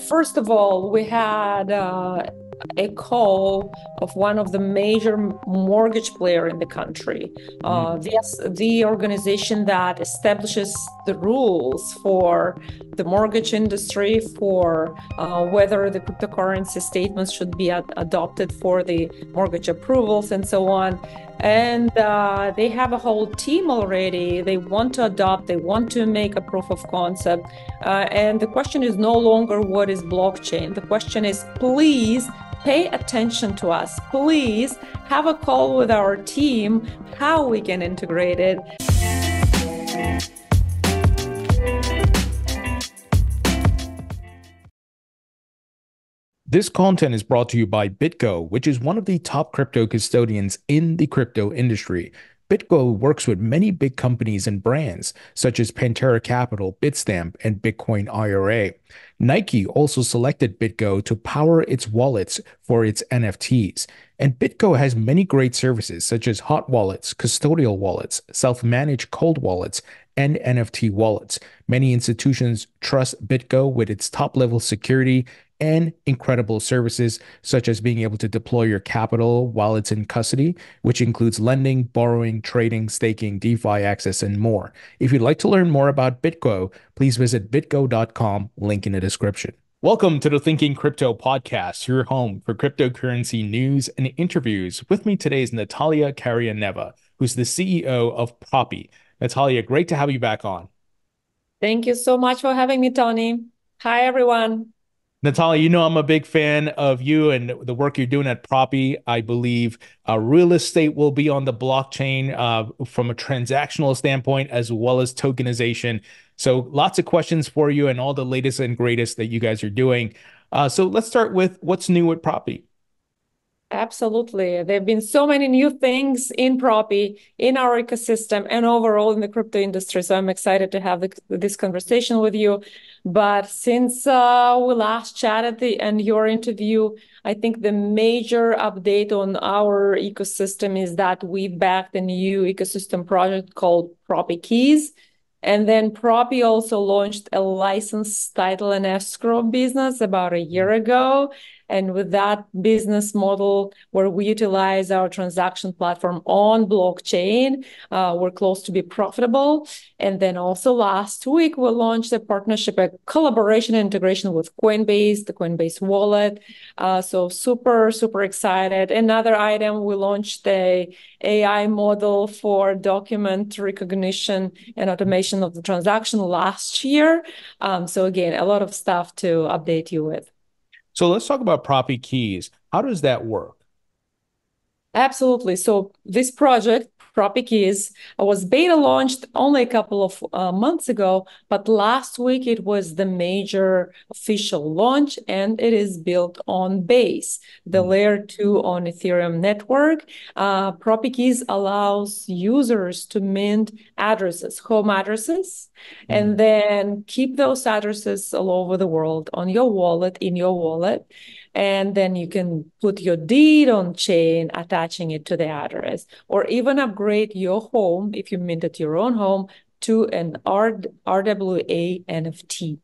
First of all, we had a call of one of the major mortgage player in the country, the organization that establishes the rules for the mortgage industry, for whether the cryptocurrency statements should be adopted for the mortgage approvals and so on. And they have a whole team already. They want to adopt, they want to make a proof of concept. And the question is no longer what is blockchain. The question is, please pay attention to us. Please have a call with our team, how we can integrate it. This content is brought to you by BitGo, which is one of the top crypto custodians in the crypto industry. BitGo works with many big companies and brands, such as Pantera Capital, Bitstamp, and Bitcoin IRA. Nike also selected BitGo to power its wallets for its NFTs. And BitGo has many great services, such as hot wallets, custodial wallets, self-managed cold wallets, and NFT wallets. Many institutions trust BitGo with its top-level security and incredible services, such as being able to deploy your capital while it's in custody, which includes lending, borrowing, trading, staking, DeFi access, and more. If you'd like to learn more about BitGo, please visit bitgo.com, link in the description. Welcome to the Thinking Crypto Podcast, your home for cryptocurrency news and interviews. With me today is Natalia Karayaneva, who's the CEO of Propy. Natalia, great to have you back on. Thank you so much for having me, Tony. Hi, everyone. Natalia, you know I'm a big fan of you and the work you're doing at Propy. I believe real estate will be on the blockchain from a transactional standpoint, as well as tokenization. So lots of questions for you and all the latest and greatest that you guys are doing. So let's start with what's new at Propy. Absolutely. There have been so many new things in Propy, in our ecosystem, and overall in the crypto industry. So I'm excited to have this conversation with you. But since we last chatted and your interview, I think the major update on our ecosystem is that we backed a new ecosystem project called Propy Keys. And then Propy also launched a licensed title and escrow business about a year ago. And with that business model, where we utilize our transaction platform on blockchain, we're close to be profitable. And then also last week, we launched a partnership, a collaboration and integration with Coinbase, the Coinbase wallet. So super, super excited. Another item, we launched a AI model for document recognition and automation of the transaction last year. So again, a lot of stuff to update you with. So let's talk about Propy Keys. How does that work? Absolutely. So this project, Propy Keys, was beta launched only a couple of months ago, but last week it was the major official launch, and it is built on Base, the layer 2 on Ethereum network. Propy Keys allows users to mint addresses, home addresses, and then keep those addresses all over the world on your wallet, in your wallet. And then you can put your deed on chain, attaching it to the address, or even upgrade your home, if you minted your own home, to an RWA NFT.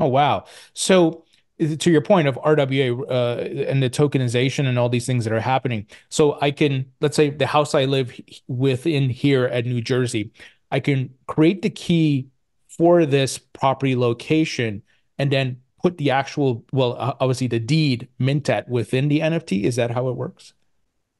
Oh, wow. So to your point of RWA and the tokenization and all these things that are happening. So I can, let's say the house I live within here at New Jersey, I can create the key for this property location and then put the actual, well, obviously the deed mint at within the NFT. Is that how it works?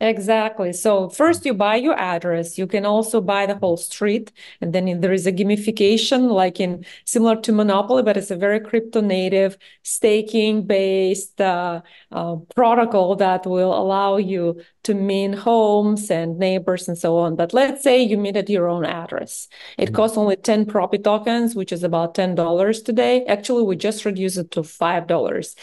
Exactly. So first you buy your address. You can also buy the whole street. And then there is a gamification, like in similar to Monopoly, but it's a very crypto native staking based protocol that will allow you to mint homes and neighbors and so on. But let's say you minted your own address. It costs only 10 Propy tokens, which is about $10 today. Actually, we just reduced it to $5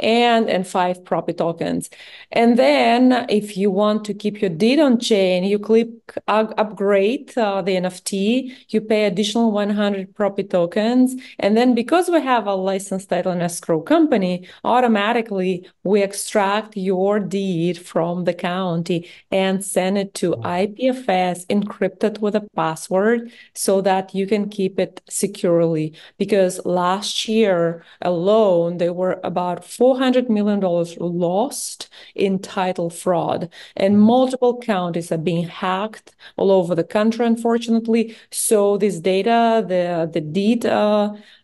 and 5 Propy tokens. And then if you want to keep your deed on chain, you click upgrade the NFT, you pay additional 100 Propy tokens. And then because we have a licensed title and escrow company, automatically we extract your deed from of the county and send it to IPFS encrypted with a password so that you can keep it securely. Because last year alone, there were about $400 million lost in title fraud, and multiple counties are being hacked all over the country, unfortunately. So this data, the deed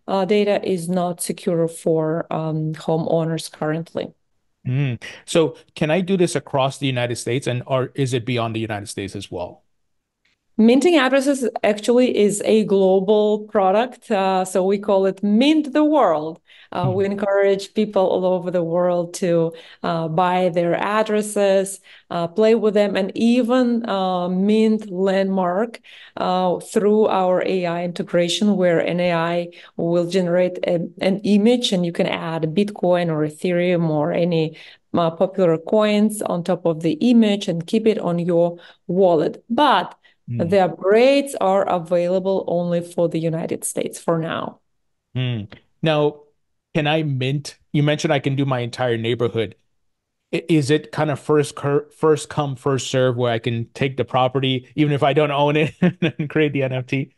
data is not secure for homeowners currently. Mm. So can I do this across the United States, or is it beyond the United States as well? Minting addresses actually is a global product. So we call it Mint the World. We encourage people all over the world to buy their addresses, play with them, and even mint landmark through our AI integration, where an AI will generate an image, and you can add Bitcoin or Ethereum or any popular coins on top of the image and keep it on your wallet. But the upgrades are available only for the United States for now. Now, can I mint? You mentioned I can do my entire neighborhood. Is it kind of first come, first serve, where I can take the property, even if I don't own it, and create the NFT?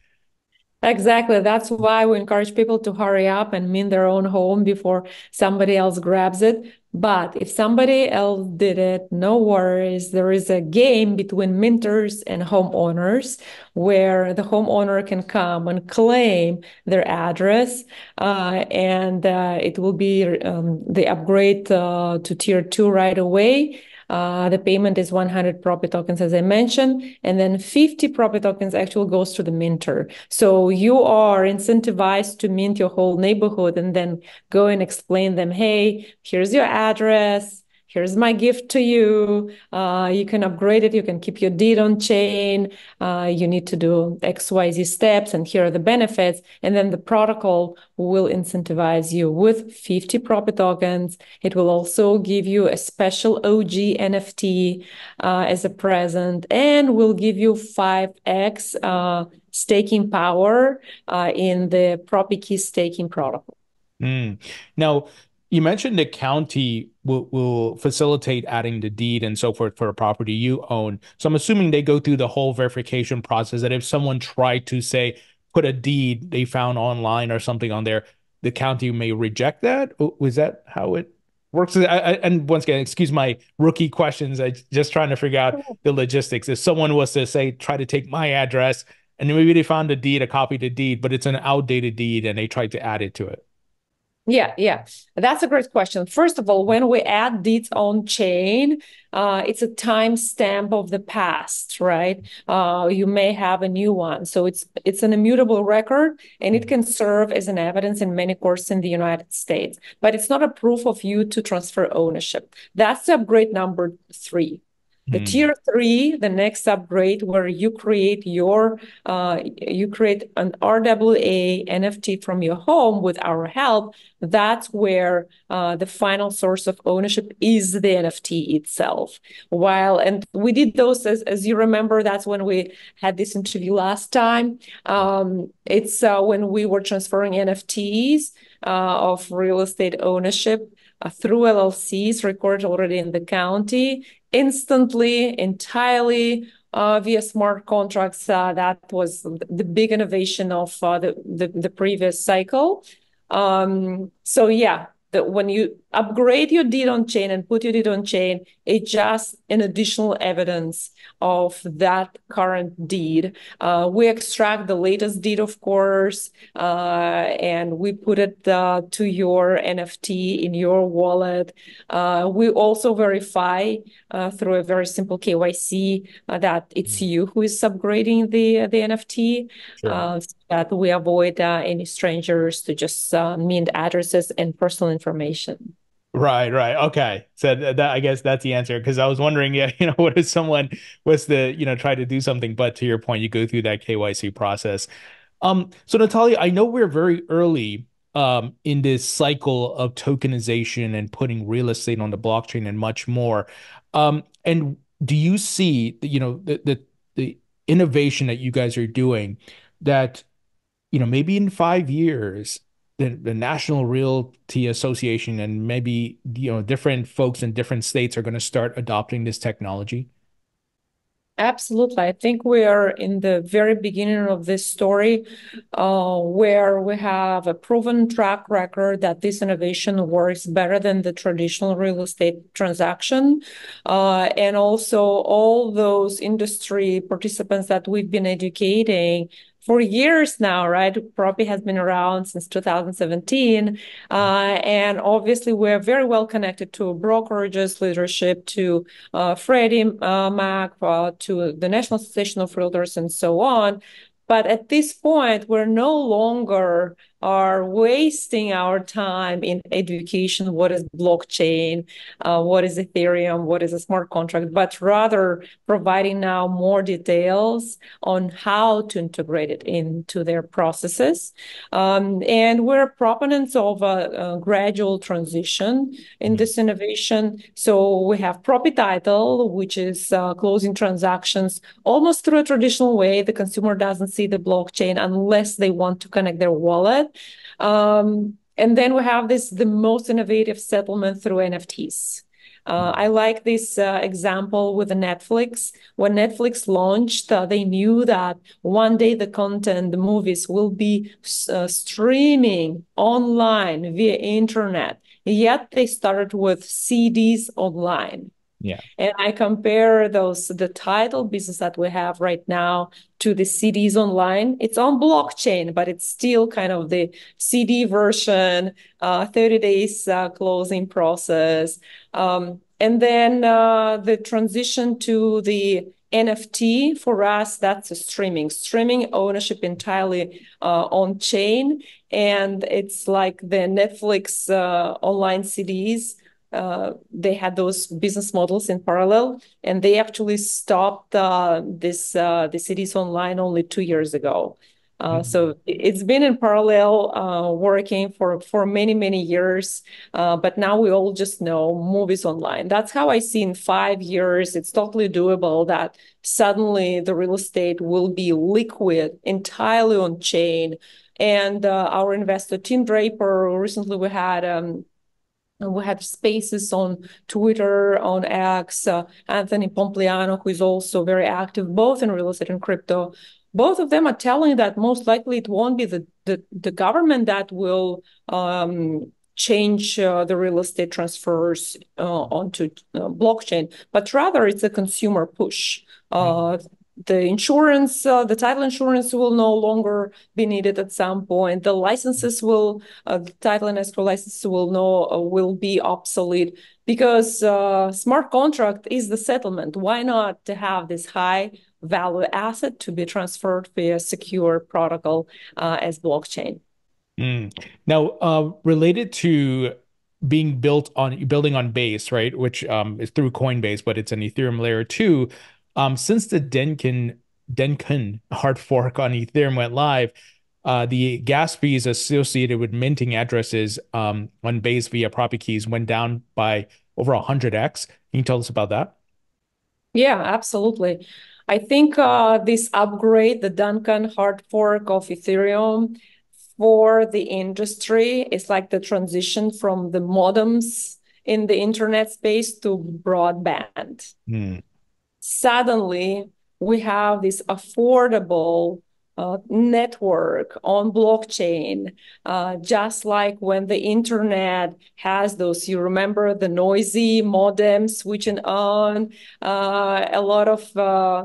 Exactly. That's why we encourage people to hurry up and mint their own home before somebody else grabs it. But if somebody else did it, no worries. There is a game between minters and homeowners where the homeowner can come and claim their address, and it will be the upgrade to tier 2 right away. The payment is 100 Propy tokens, as I mentioned, and then 50 Propy tokens actually goes to the minter. So you are incentivized to mint your whole neighborhood and then go and explain them, hey, here's your address, here's my gift to you. You can upgrade it. You can keep your deed on chain. You need to do XYZ steps, and here are the benefits. And then the protocol will incentivize you with 50 Propy tokens. It will also give you a special OG NFT as a present, and will give you 5x staking power in the Propy Keys staking protocol. Now, you mentioned the county will facilitate adding the deed and so forth for a property you own. So I'm assuming they go through the whole verification process, that if someone tried to, say, put a deed they found online or something on there, the county may reject that? Is that how it works? And once again, excuse my rookie questions. I'm just trying to figure out the logistics. If someone was to, say, try to take my address, and then maybe they found a deed, a copy of the deed, but it's an outdated deed and they tried to add it to it. Yeah. That's a great question. First of all, when we add deeds on chain, it's a timestamp of the past, right? You may have a new one. So it's an immutable record, and it can serve as an evidence in many courts in the United States. But it's not a proof of you to transfer ownership. That's upgrade number 3. The tier 3, the next upgrade, where you create an RWA NFT from your home with our help. That's where the final source of ownership is the NFT itself. And we did those, as you remember, that's when we had this interview last time. It's when we were transferring NFTs of real estate ownership through LLCs recorded already in the county, instantly, entirely via smart contracts. That was the big innovation of the previous cycle. So yeah, when you upgrade your deed on chain and put your deed on chain, it's just an additional evidence of that current deed. We extract the latest deed, of course, and we put it to your NFT in your wallet. We also verify through a very simple KYC that it's you who is upgrading the NFT. Sure. So that we avoid any strangers to just mint addresses and personal information. Right. Okay. So I guess that's the answer. Cause I was wondering, what if someone was try to do something, but to your point, you go through that KYC process. So Natalia, I know we're very early in this cycle of tokenization and putting real estate on the blockchain and much more. And do you see, the innovation that you guys are doing that, maybe in 5 years, the National Realty Association and maybe, you know, different folks in different states are going to start adopting this technology? Absolutely. I think we are in the very beginning of this story where we have a proven track record that this innovation works better than the traditional real estate transaction. And also all those industry participants that we've been educating for years now, right? Propy has been around since 2017. And obviously we're very well connected to brokerages, leadership, to Freddie Mac, to the National Association of Realtors and so on. But at this point, we're no longer are wasting our time in education, what is blockchain, what is Ethereum, what is a smart contract, but rather providing now more details on how to integrate it into their processes. And we're proponents of a gradual transition in this innovation. So we have Propy Title, which is closing transactions almost through a traditional way. The consumer doesn't see the blockchain unless they want to connect their wallet. And then we have the most innovative settlement through NFTs. I like this example with the Netflix. When Netflix launched, they knew that one day the content, the movies will be streaming online via internet. Yet they started with CDs online. Yeah. And I compare the title business that we have right now to the CDs online. It's on blockchain, but it's still kind of the CD version, 30 days closing process. And then the transition to the NFT, for us, that's a streaming ownership entirely on chain. And it's like the Netflix online CDs. They had those business models in parallel, and they actually stopped the CDs online only 2 years ago. So it's been in parallel working for many, many years. But now we all just know movies online. That's how I see in 5 years, it's totally doable that suddenly the real estate will be liquid entirely on chain. And our investor, Tim Draper, recently we had spaces on Twitter, on X, Anthony Pompliano, who is also very active, both in real estate and crypto. Both of them are telling that most likely it won't be the government that will change the real estate transfers onto blockchain, but rather it's a consumer push. The insurance, the title insurance will no longer be needed at some point. The licenses will, the title and escrow licenses will be obsolete because smart contract is the settlement. Why not to have this high value asset to be transferred via secure protocol as blockchain? Now, related to being building on Base, right? Which is through Coinbase, but it's an Ethereum layer 2. Since the Dencun hard fork on Ethereum went live, the gas fees associated with minting addresses on Base via Propy Keys went down by over 100x. Can you tell us about that? Yeah, absolutely. I think this upgrade, the Dencun hard fork of Ethereum, for the industry is like the transition from the modems in the internet space to broadband. Suddenly, we have this affordable network on blockchain, just like when the internet has those, you remember the noisy modem switching on, a lot of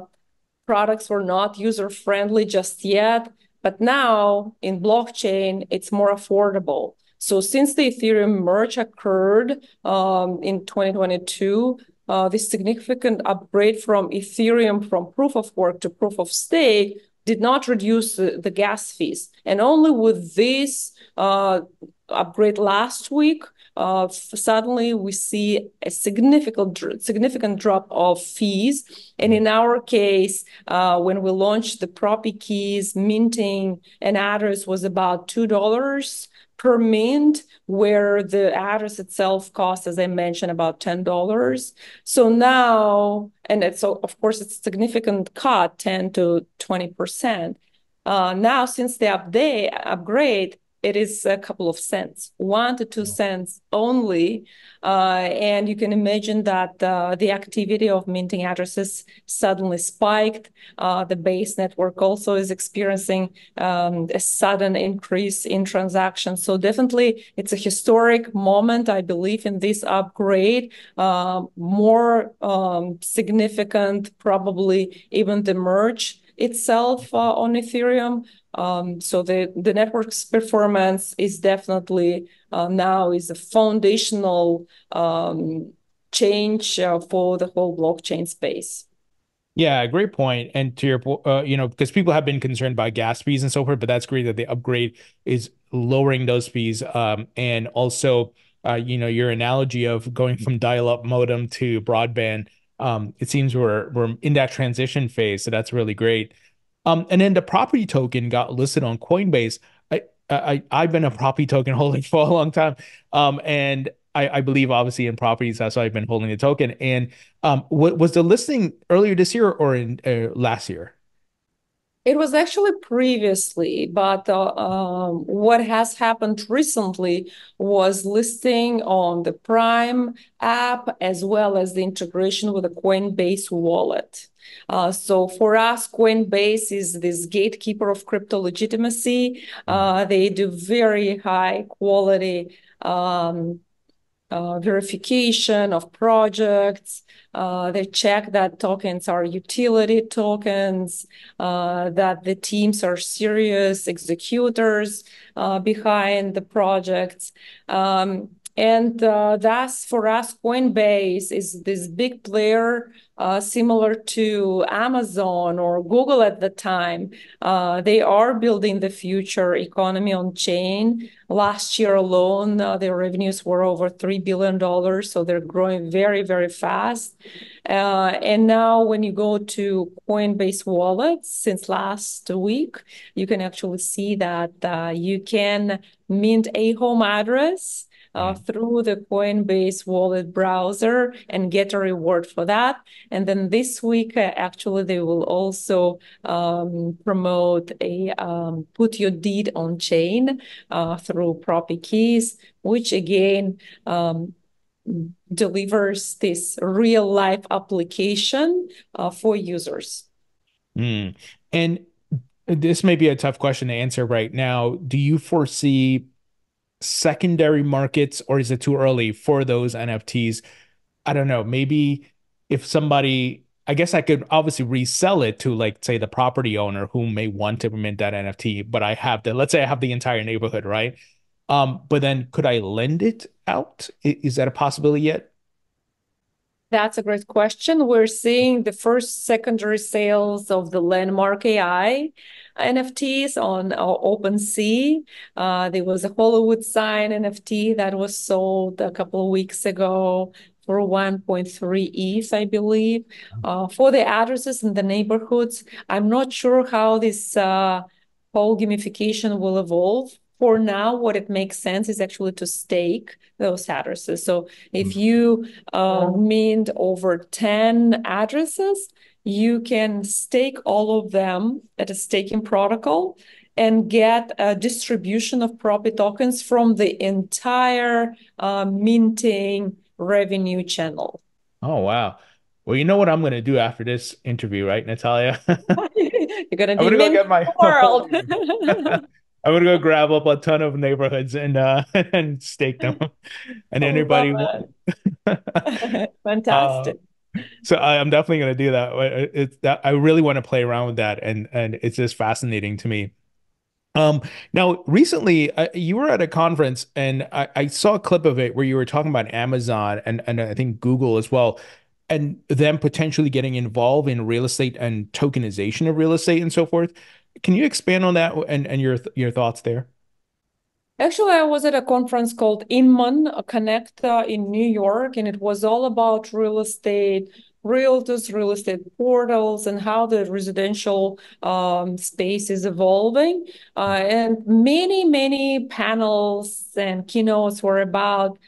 products were not user-friendly just yet, but now in blockchain, it's more affordable. So since the Ethereum merge occurred in 2022, this significant upgrade from Ethereum from proof of work to proof of stake did not reduce the gas fees. And only with this upgrade last week, suddenly we see a significant drop of fees. And in our case, when we launched the Propy Keys, minting an address was about $2 per mint, where the address itself costs, as I mentioned, about $10. So now, and it's, of course, it's a significant cut, 10 to 20%. Now, since the upgrade, it is a couple of cents, 1 to 2 cents only. And you can imagine that the activity of minting addresses suddenly spiked. The Base network also is experiencing a sudden increase in transactions. So definitely it's a historic moment, I believe, in this upgrade, more significant, probably even the merge itself on Ethereum. So the network's performance is definitely now is a foundational change for the whole blockchain space. Yeah, great point. And to your point, because people have been concerned about gas fees and so forth, but that's great that the upgrade is lowering those fees. And also, your analogy of going from dial-up modem to broadband, it seems we're in that transition phase. So that's really great. And then the property token got listed on Coinbase. I've been a property token holder for a long time. And I believe obviously in properties, that's why I've been holding the token. And was the listing earlier this year or in last year? It was actually previously, but what has happened recently was listing on the Prime app as well as the integration with the Coinbase wallet. So for us, Coinbase is this gatekeeper of crypto legitimacy. They do very high quality verification of projects. They check that tokens are utility tokens, that the teams are serious executors behind the projects. And thus for us, Coinbase is this big player, similar to Amazon or Google at the time. They are building the future economy on chain. Last year alone, their revenues were over $3 billion. So they're growing very, very fast. And now when you go to Coinbase Wallet, since last week, you can actually see that you can mint a home address through the Coinbase wallet browser and get a reward for that. And then this week, actually, they will also promote a put your deed on chain through Propy Keys, which again delivers this real life application for users. And this may be a tough question to answer right now. Do you foresee secondary markets, or is it too early for those NFTs? I don't know. Maybe if somebody, I guess I could obviously resell it to, like, say, the property owner who may want to mint that NFT, but I have the, let's say I have the entire neighborhood, right? But then could I lend it out? Is that a possibility yet? That's a great question. We're seeing the first secondary sales of the Landmark AI NFTs on OpenSea. There was a Hollywood sign NFT that was sold a couple of weeks ago for 1.3 ETH, I believe, for the addresses in the neighborhoods. I'm not sure how this whole gamification will evolve. For now, what it makes sense is actually to stake those addresses. So if you mint over 10 addresses, you can stake all of them at a staking protocol and get a distribution of Propy tokens from the entire minting revenue channel. Oh, wow. Well, you know what I'm going to do after this interview, right, Natalia? You're going to go get my world. I'm going to go grab up a ton of neighborhoods and stake them. And anybody wants. Fantastic. So I'm definitely going to do that. I really want to play around with that. And it's just fascinating to me. Now, recently, you were at a conference and I saw a clip of it where you were talking about Amazon and I think Google as well, and them potentially getting involved in real estate and tokenization of real estate and so forth. Can you expand on that and your thoughts there? Actually, I was at a conference called Inman Connect in New York, and it was all about real estate, realtors, real estate portals, and how the residential space is evolving. And many, many panels and keynotes were about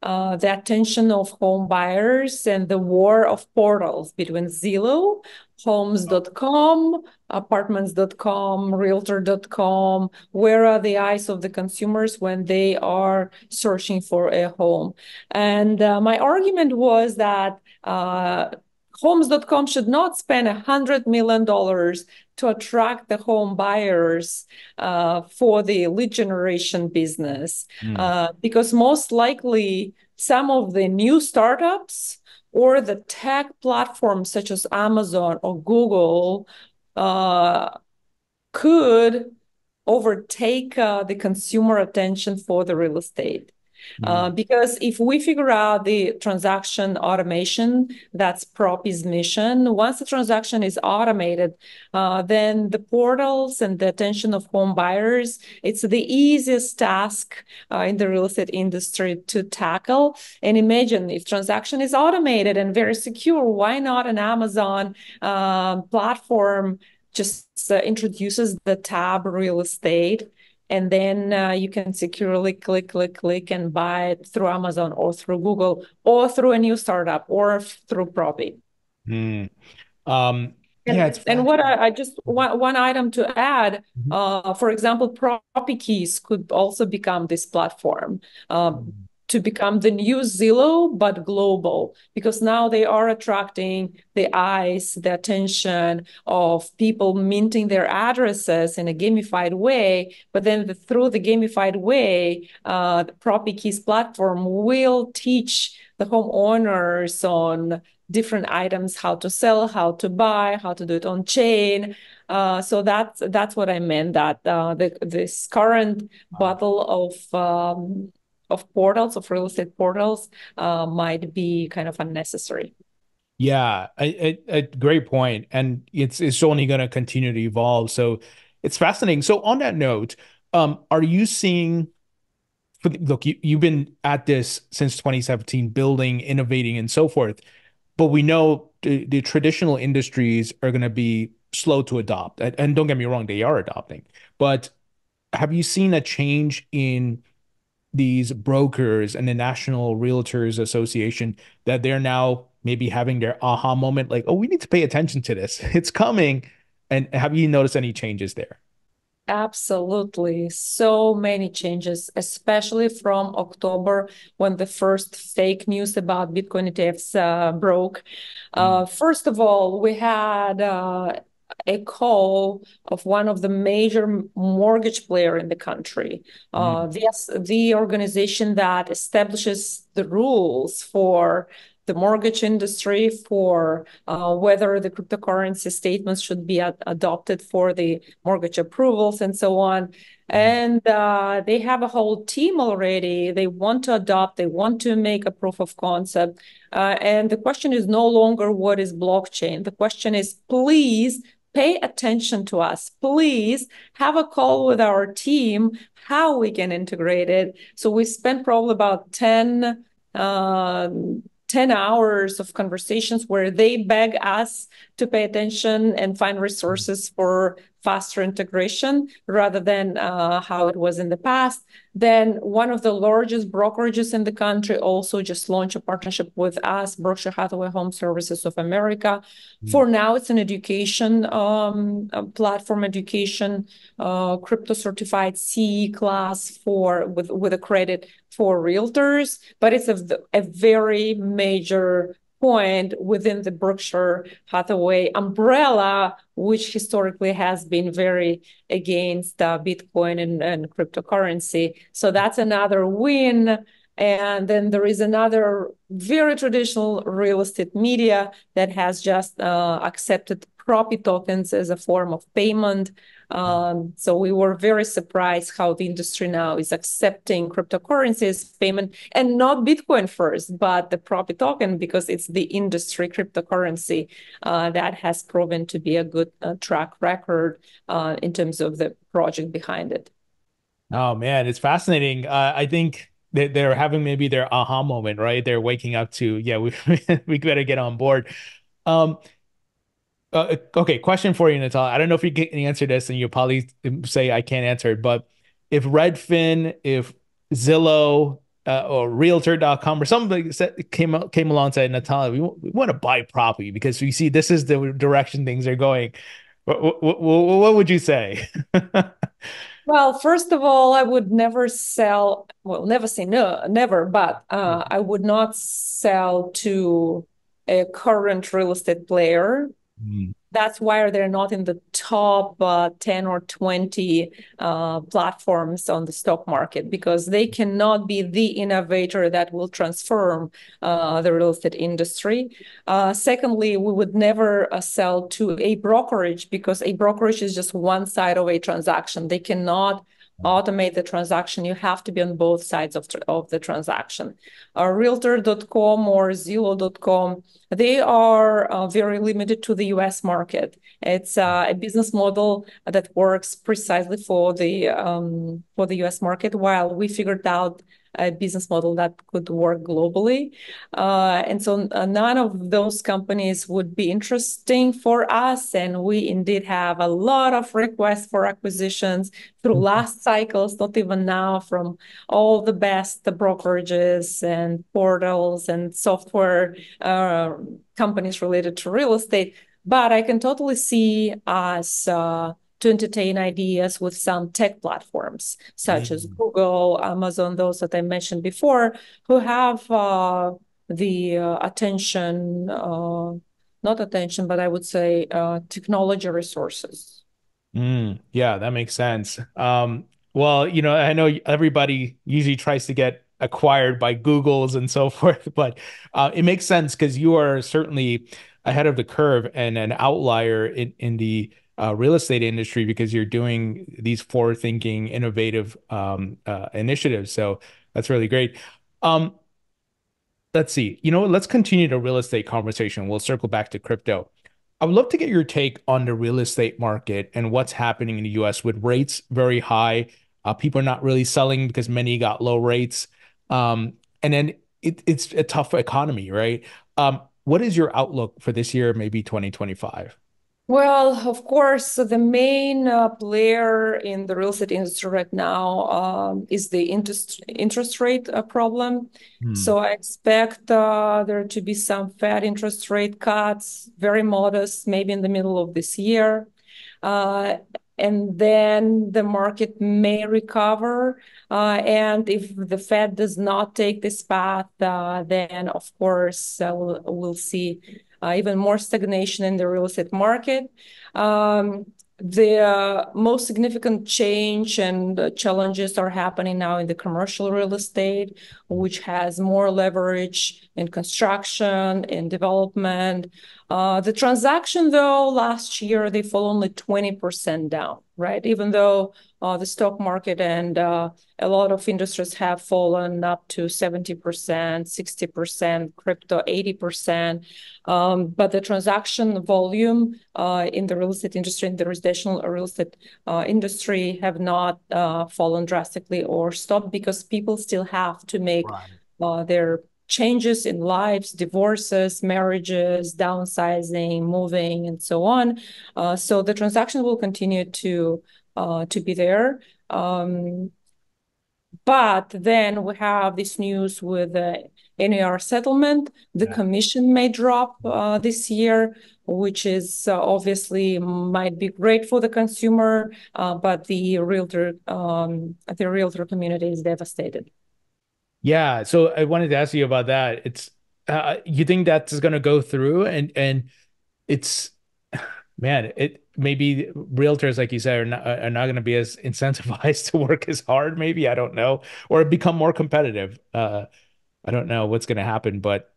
the attention of home buyers and the war of portals between Zillow, homes.com, apartments.com, realtor.com. Where are the eyes of the consumers when they are searching for a home? And my argument was that homes.com should not spend $100 million to attract the home buyers for the lead generation business, because most likely some of the new startups or the tech platforms such as Amazon or Google could overtake the consumer attention for the real estate. Because if we figure out the transaction automation, that's Propy's mission. Once the transaction is automated, then the portals and the attention of home buyers, it's the easiest task in the real estate industry to tackle. And imagine if transaction is automated and very secure, why not an Amazon platform just introduces the tab real estate? And then you can securely click and buy it through Amazon or through Google or through a new startup or through Propy. And what I just one item to add, for example, Propy Keys could also become this platform to become the new Zillow, but global, because now they are attracting the eyes, the attention of people minting their addresses in a gamified way. But then through the gamified way, the Propy Keys platform will teach the homeowners on different items, how to sell, how to buy, how to do it on chain. So that's what I meant, that this current battle of portals, of real estate portals, might be kind of unnecessary. Yeah, a great point. And it's only going to continue to evolve. So it's fascinating. So on that note, are you seeing, look, you've been at this since 2017, building, innovating, and so forth, but we know the traditional industries are going to be slow to adopt. And don't get me wrong, they are adopting. But have you seen a change in these brokers and the National Realtors Association, that they're now maybe having their aha moment, like, oh, we need to pay attention to this, it's coming? And have you noticed any changes there? Absolutely. So many changes, especially from October when the first fake news about Bitcoin ETFs broke. First of all, we had a call of one of the major mortgage player in the country, the organization that establishes the rules for the mortgage industry, for whether the cryptocurrency statements should be adopted for the mortgage approvals and so on. And they have a whole team already. They want to adopt, they want to make a proof of concept. And the question is no longer what is blockchain. The question is, please pay attention to us. Please have a call with our team, how we can integrate it. So we spent probably about 10 hours of conversations where they beg us to pay attention and find resources for faster integration rather than how it was in the past. Then one of the largest brokerages in the country also just launched a partnership with us, Berkshire Hathaway Home Services of America. For now, it's an education platform, education, crypto certified CE class with a credit for realtors, but it's a very major point within the Berkshire Hathaway umbrella, which historically has been very against Bitcoin and cryptocurrency. So that's another win. And then there is another very traditional real estate media that has just accepted Propy tokens as a form of payment. So we were very surprised how the industry now is accepting cryptocurrencies payment, and not Bitcoin first, but the Propy token, because it's the industry cryptocurrency that has proven to be a good track record in terms of the project behind it. Oh man, it's fascinating. I think they're having maybe their aha moment, right? They're waking up to, yeah, we better get on board. Okay, question for you, Natalia. I don't know if you can answer this, and you'll probably say I can't answer it, but if Redfin, if Zillow, or realtor.com or something that came along and said, Natalia, we want to buy property because we see this is the direction things are going. What would you say? Well, first of all, I would never sell, well, never say no, never, but I would not sell to a current real estate player. Mm. That's why they're not in the top 10 or 20 platforms on the stock market, because they cannot be the innovator that will transform the real estate industry. Secondly, we would never sell to a brokerage, because a brokerage is just one side of a transaction. They cannot automate the transaction. You have to be on both sides of the transaction. Realtor.com or Zillow.com, they are very limited to the US market. It's a business model that works precisely for the US market, while we figured out a business model that could work globally. And so none of those companies would be interesting for us. And we indeed have a lot of requests for acquisitions through last cycles, not even now, from all the best brokerages and portals and software companies related to real estate. But I can totally see us to entertain ideas with some tech platforms, such as Google, Amazon, those that I mentioned before, who have the attention, not attention, but I would say technology resources. Yeah, that makes sense. Well, you know, I know everybody usually tries to get acquired by Googles and so forth, but it makes sense because you are certainly ahead of the curve and an outlier in the real estate industry, because you're doing these forward-thinking, innovative initiatives. So that's really great. Let's see. You know, let's continue the real estate conversation. We'll circle back to crypto. I would love to get your take on the real estate market and what's happening in the U.S. with rates very high. People are not really selling because many got low rates. And then it's a tough economy, right? What is your outlook for this year, maybe 2025? Well, of course, the main player in the real estate industry right now is the interest rate problem. So I expect there to be some Fed interest rate cuts, very modest, maybe in the middle of this year. And then the market may recover. And if the Fed does not take this path, then, of course, we'll see even more stagnation in the real estate market. The most significant change and challenges are happening now in the commercial real estate, which has more leverage in construction, in development. The transaction, though, last year, they fall only 20% down, right? Even though the stock market and a lot of industries have fallen up to 70%, 60%, crypto 80%. But the transaction volume in the real estate industry, in the residential real estate industry, have not fallen drastically or stopped, because people still have to make their changes in lives, divorces, marriages, downsizing, moving, and so on. So the transaction will continue to be there. But then we have this news with the NAR settlement. The commission may drop this year, which is obviously might be great for the consumer, but the realtor community is devastated. Yeah, so I wanted to ask you about that. It's you think that's going to go through, and it's, man, it maybe realtors, like you said, are not going to be as incentivized to work as hard. Maybe, I don't know, or become more competitive. I don't know what's going to happen, but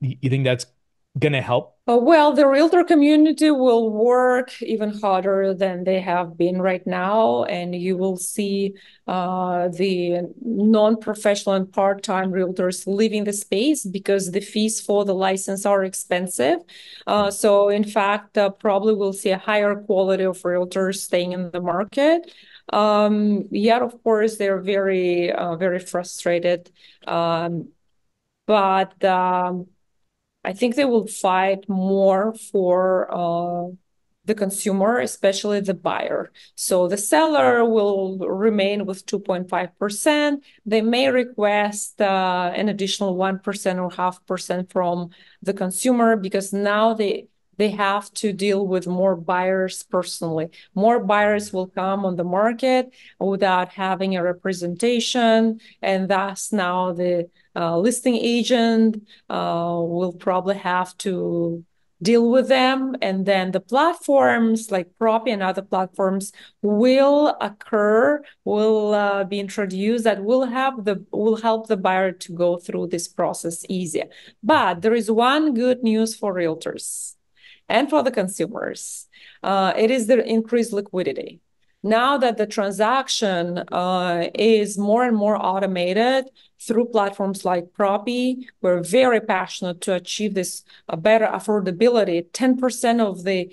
you think that's going to help? Well, the realtor community will work even harder than they have been right now, and you will see the non-professional and part-time realtors leaving the space because the fees for the license are expensive. So in fact, probably we'll see a higher quality of realtors staying in the market. Yet, of course, they're very, very frustrated. But I think they will fight more for the consumer, especially the buyer. So the seller will remain with 2.5%. They may request an additional 1% or 0.5% from the consumer, because now they have to deal with more buyers personally. More buyers will come on the market without having a representation, and thus now the listing agent will probably have to deal with them. And then the platforms like Propy and other platforms will be introduced that will help the buyer to go through this process easier. But there is one good news for realtors and for the consumers. It is the increased liquidity. Now that the transaction is more and more automated through platforms like Propy, we're very passionate to achieve this better affordability. 10% of the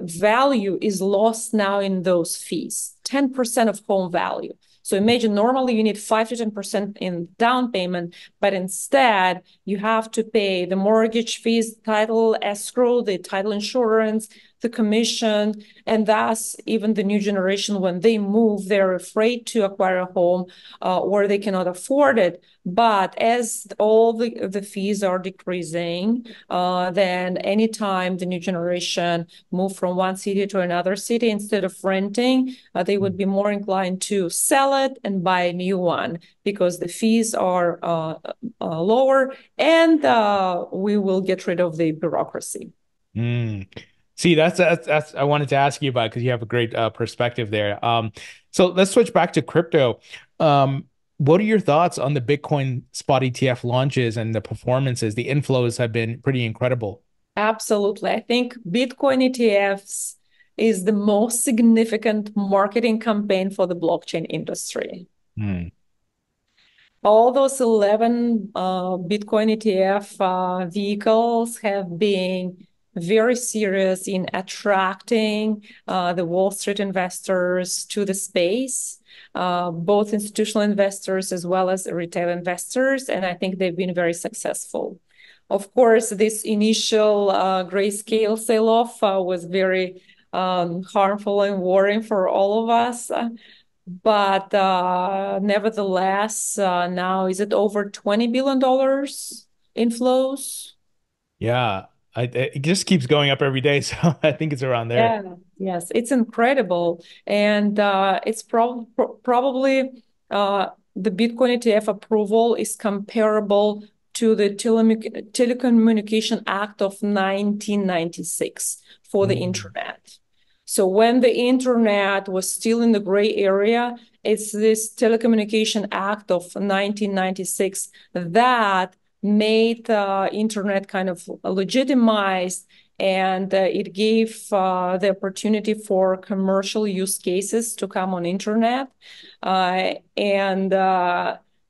value is lost now in those fees, 10% of home value. So imagine normally you need 5 to 10% in down payment, but instead you have to pay the mortgage fees, title escrow, the title insurance, the commission, and thus even the new generation, when they move, they're afraid to acquire a home or they cannot afford it. But as all the fees are decreasing, then anytime the new generation move from one city to another city, instead of renting, they would be more inclined to sell it and buy a new one, because the fees are lower, and we will get rid of the bureaucracy. Mm. See, that's I wanted to ask you about, because you have a great perspective there. So let's switch back to crypto. What are your thoughts on the Bitcoin spot ETF launches and the performances? The inflows have been pretty incredible. Absolutely. I think Bitcoin ETFs is the most significant marketing campaign for the blockchain industry. Mm. All those 11 Bitcoin ETF vehicles have been very serious in attracting the Wall Street investors to the space, both institutional investors as well as retail investors. And I think they've been very successful. Of course, this initial grayscale sell-off was very harmful and worrying for all of us. But nevertheless, now is it over $20 billion inflows? Yeah. It just keeps going up every day. So I think it's around there. Yeah, yes, it's incredible. And it's probably the Bitcoin ETF approval is comparable to the Telecommunication Act of 1996 for the internet. So when the internet was still in the gray area, it's this Telecommunication Act of 1996 that made internet kind of legitimized, and it gave the opportunity for commercial use cases to come on internet. And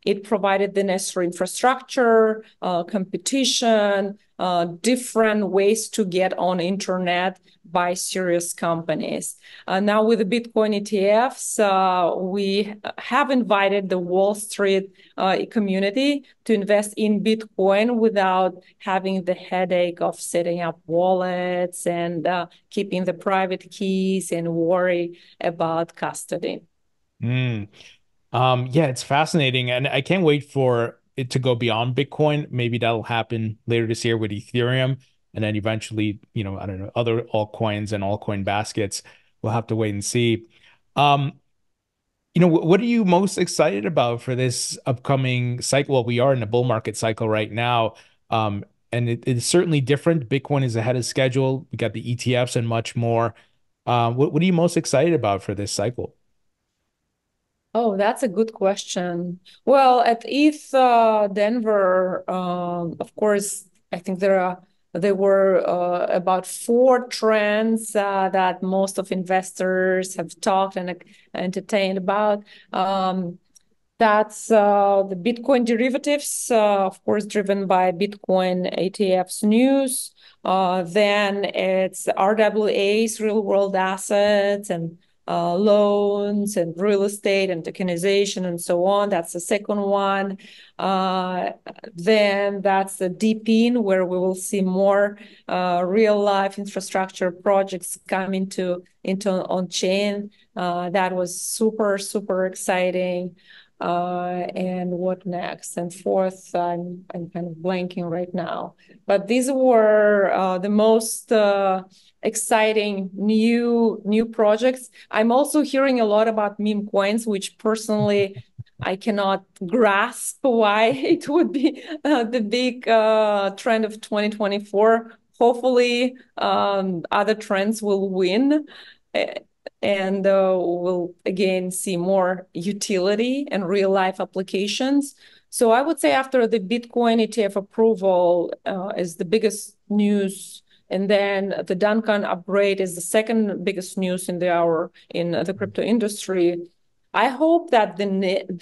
it provided the necessary infrastructure, competition, different ways to get on internet by serious companies. Now with the Bitcoin ETFs, we have invited the Wall Street community to invest in Bitcoin without having the headache of setting up wallets and keeping the private keys and worry about custody. Mm. Yeah, it's fascinating. And I can't wait for it to go beyond Bitcoin. Maybe that'll happen later this year with Ethereum. And then eventually, you know, I don't know, other altcoins and altcoin baskets. We'll have to wait and see. You know, what are you most excited about for this upcoming cycle? Well, we are in a bull market cycle right now. And it's certainly different. Bitcoin is ahead of schedule. We got the ETFs and much more. What are you most excited about for this cycle? Oh, that's a good question. Well, at ETH Denver, of course, I think there were about four trends that most of investors have talked and entertained about. That's the Bitcoin derivatives, of course, driven by Bitcoin ETFs news. Then it's RWAs, real world assets, and loans and real estate and tokenization and so on. That's the second one. Then that's the deep in, where we will see more real life infrastructure projects come into on chain. That was super, super exciting. And what next? And fourth, I'm kind of blanking right now. But these were the most exciting new projects. I'm also hearing a lot about meme coins, which personally I cannot grasp why it would be the big trend of 2024. Hopefully, other trends will win. And we'll again see more utility and real life applications. So I would say after the Bitcoin ETF approval is the biggest news, and then the Dencun upgrade is the second biggest news in the hour in the crypto industry. I hope that the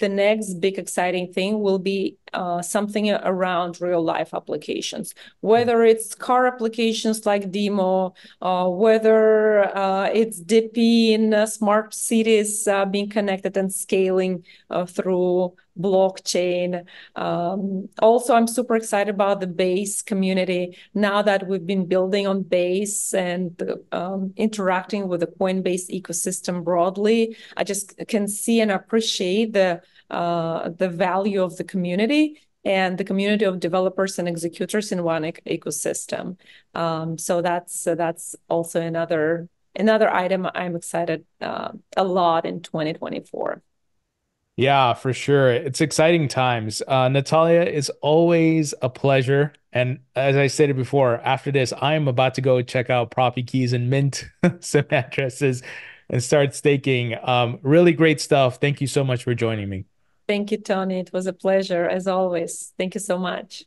next big exciting thing will be something around real life applications, whether it's car applications like Demo, whether it's DP in smart cities being connected and scaling through blockchain. Also, I'm super excited about the Base community. Now that we've been building on Base and interacting with the Coinbase ecosystem broadly, I just can see and appreciate the value of the community and the community of developers and executors in one ecosystem. So that's also another item I'm excited a lot in 2024. Yeah, for sure. It's exciting times. Natalia, it's always a pleasure. And as I stated before, after this, I'm about to go check out Propy Keys and mint some addresses and start staking. Really great stuff. Thank you so much for joining me. Thank you, Tony. It was a pleasure as always. Thank you so much.